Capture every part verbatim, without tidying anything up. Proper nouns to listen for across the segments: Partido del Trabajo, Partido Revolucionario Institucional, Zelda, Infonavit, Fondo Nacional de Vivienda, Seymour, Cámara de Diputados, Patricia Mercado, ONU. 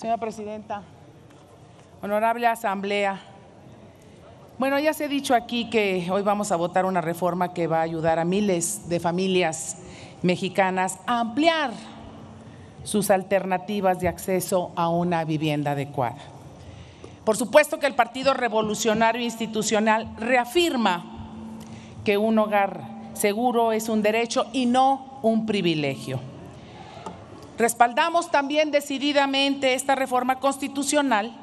Señora presidenta, honorable asamblea, bueno, ya se ha dicho aquí que hoy vamos a votar una reforma que va a ayudar a miles de familias mexicanas a ampliar sus alternativas de acceso a una vivienda adecuada. Por supuesto que el Partido Revolucionario Institucional reafirma que un hogar seguro es un derecho y no un privilegio. Respaldamos también decididamente esta reforma constitucional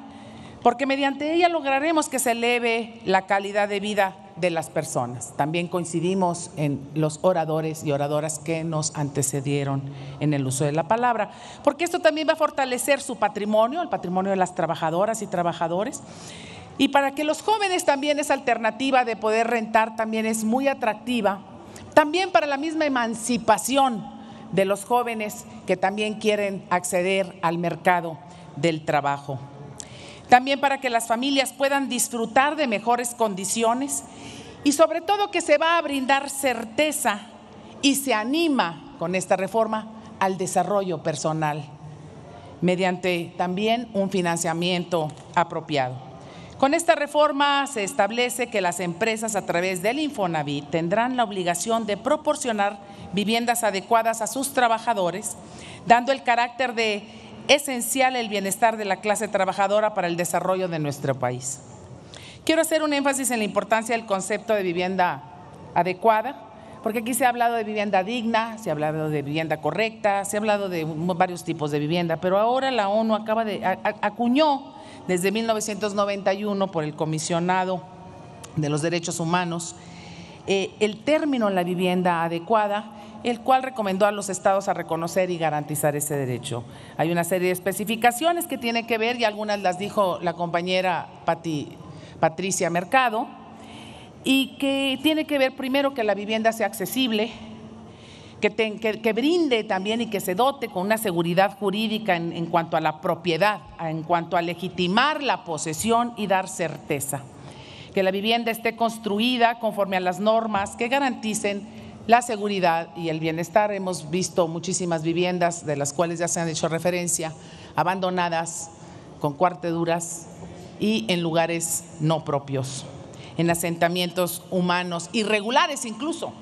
porque mediante ella lograremos que se eleve la calidad de vida de las personas. También coincidimos en los oradores y oradoras que nos antecedieron en el uso de la palabra, porque esto también va a fortalecer su patrimonio, el patrimonio de las trabajadoras y trabajadores, y para que los jóvenes también esa alternativa de poder rentar también es muy atractiva, también para la misma emancipación de los jóvenes que también quieren acceder al mercado del trabajo. También para que las familias puedan disfrutar de mejores condiciones y sobre todo que se va a brindar certeza y se anima con esta reforma al desarrollo personal mediante también un financiamiento apropiado. Con esta reforma se establece que las empresas a través del Infonavit tendrán la obligación de proporcionar viviendas adecuadas a sus trabajadores, dando el carácter de esencial el bienestar de la clase trabajadora para el desarrollo de nuestro país. Quiero hacer un énfasis en la importancia del concepto de vivienda adecuada, porque aquí se ha hablado de vivienda digna, se ha hablado de vivienda correcta, se ha hablado de varios tipos de vivienda, pero ahora la ONU acaba de acuñó desde mil novecientos noventa y uno por el Comisionado de los Derechos Humanos eh, el término la vivienda adecuada, el cual recomendó a los estados a reconocer y garantizar ese derecho. Hay una serie de especificaciones que tienen que ver y algunas las dijo la compañera Pati, Patricia Mercado, y que tiene que ver primero que la vivienda sea accesible, que, te, que, que brinde también y que se dote con una seguridad jurídica en, en cuanto a la propiedad, en cuanto a legitimar la posesión y dar certeza. Que la vivienda esté construida conforme a las normas que garanticen la seguridad y el bienestar. Hemos visto muchísimas viviendas de las cuales ya se han hecho referencia, abandonadas, con cuarteduras y en lugares no propios, en asentamientos humanos irregulares incluso.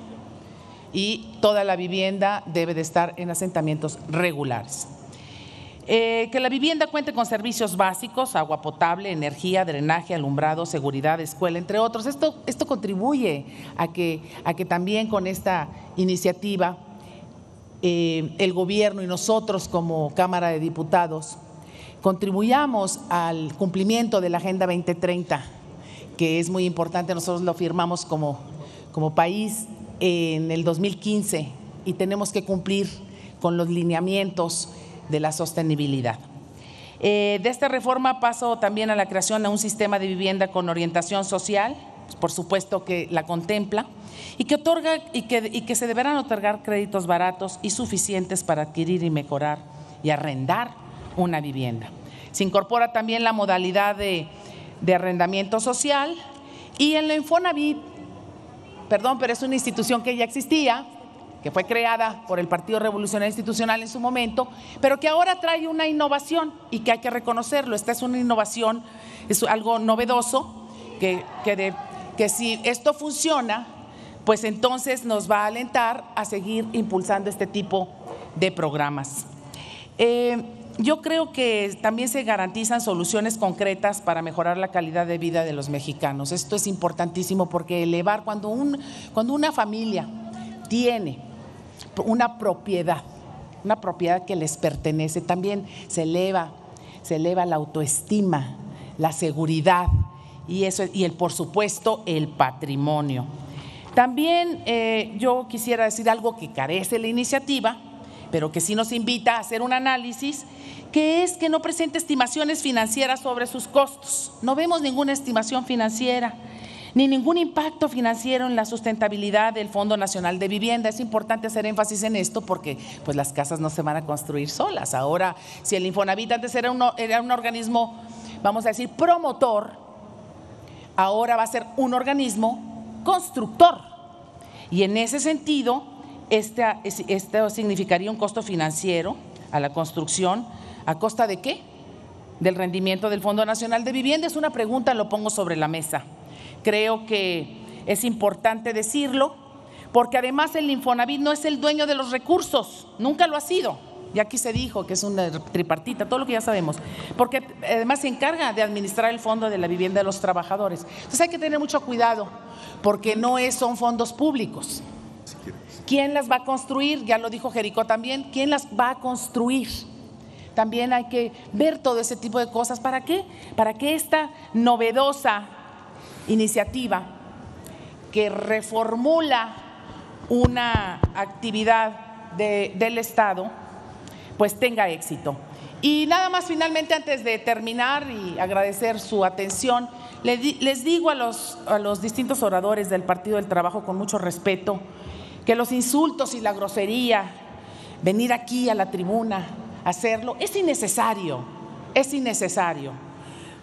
Y toda la vivienda debe de estar en asentamientos regulares. Eh, que la vivienda cuente con servicios básicos, agua potable, energía, drenaje, alumbrado, seguridad, escuela, entre otros. Esto, esto contribuye a que, a que también con esta iniciativa eh, el gobierno y nosotros como Cámara de Diputados contribuyamos al cumplimiento de la Agenda veinte treinta, que es muy importante. Nosotros lo firmamos como, como país en el dos mil quince y tenemos que cumplir con los lineamientos de la sostenibilidad. Eh, de esta reforma paso también a la creación de un sistema de vivienda con orientación social, por supuesto que la contempla, y que, otorga, y, que, y que se deberán otorgar créditos baratos y suficientes para adquirir y mejorar y arrendar una vivienda. Se incorpora también la modalidad de, de arrendamiento social y en la Infonavit, perdón, pero es una institución que ya existía, que fue creada por el Partido Revolucionario Institucional en su momento, pero que ahora trae una innovación y que hay que reconocerlo. Esta es una innovación, es algo novedoso, que, que, de, que si esto funciona, pues entonces nos va a alentar a seguir impulsando este tipo de programas. Eh, yo creo que también se garantizan soluciones concretas para mejorar la calidad de vida de los mexicanos. Esto es importantísimo porque elevar cuando, un, cuando una familia tiene una propiedad, una propiedad que les pertenece, también se eleva, se eleva la autoestima, la seguridad y eso y el, por supuesto, el patrimonio. También eh, yo quisiera decir algo que carece la iniciativa, pero que sí nos invita a hacer un análisis, que es que no presenta estimaciones financieras sobre sus costos. No vemos ninguna estimación financiera, ni ningún impacto financiero en la sustentabilidad del Fondo Nacional de Vivienda. Es importante hacer énfasis en esto porque pues, las casas no se van a construir solas. Ahora, si el Infonavit antes era un, era un organismo, vamos a decir, promotor, ahora va a ser un organismo constructor. Y en ese sentido, esta, esto significaría un costo financiero a la construcción, ¿a costa de qué? del rendimiento del Fondo Nacional de Vivienda. Es una pregunta, lo pongo sobre la mesa. Creo que es importante decirlo, porque además el Infonavit no es el dueño de los recursos, nunca lo ha sido. Y aquí se dijo que es una tripartita, todo lo que ya sabemos, porque además se encarga de administrar el fondo de la vivienda de los trabajadores. Entonces hay que tener mucho cuidado, porque no es, son fondos públicos. ¿Quién las va a construir? Ya lo dijo Jericó también. ¿Quién las va a construir? También hay que ver todo ese tipo de cosas. ¿Para qué? Para que esta novedosa iniciativa que reformula una actividad de, del Estado, pues tenga éxito. Y nada más finalmente, antes de terminar y agradecer su atención, les digo a los, a los distintos oradores del Partido del Trabajo con mucho respeto que los insultos y la grosería, venir aquí a la tribuna, hacerlo, es innecesario, es innecesario,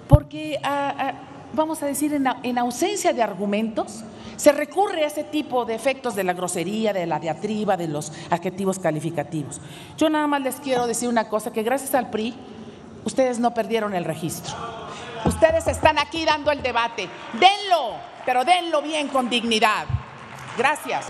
porque a, a, vamos a decir, en, en ausencia de argumentos, se recurre a ese tipo de efectos de la grosería, de la diatriba, de los adjetivos calificativos. Yo nada más les quiero decir una cosa, que gracias al P R I, ustedes no perdieron el registro. Ustedes están aquí dando el debate. Denlo, pero denlo bien, con dignidad. Gracias.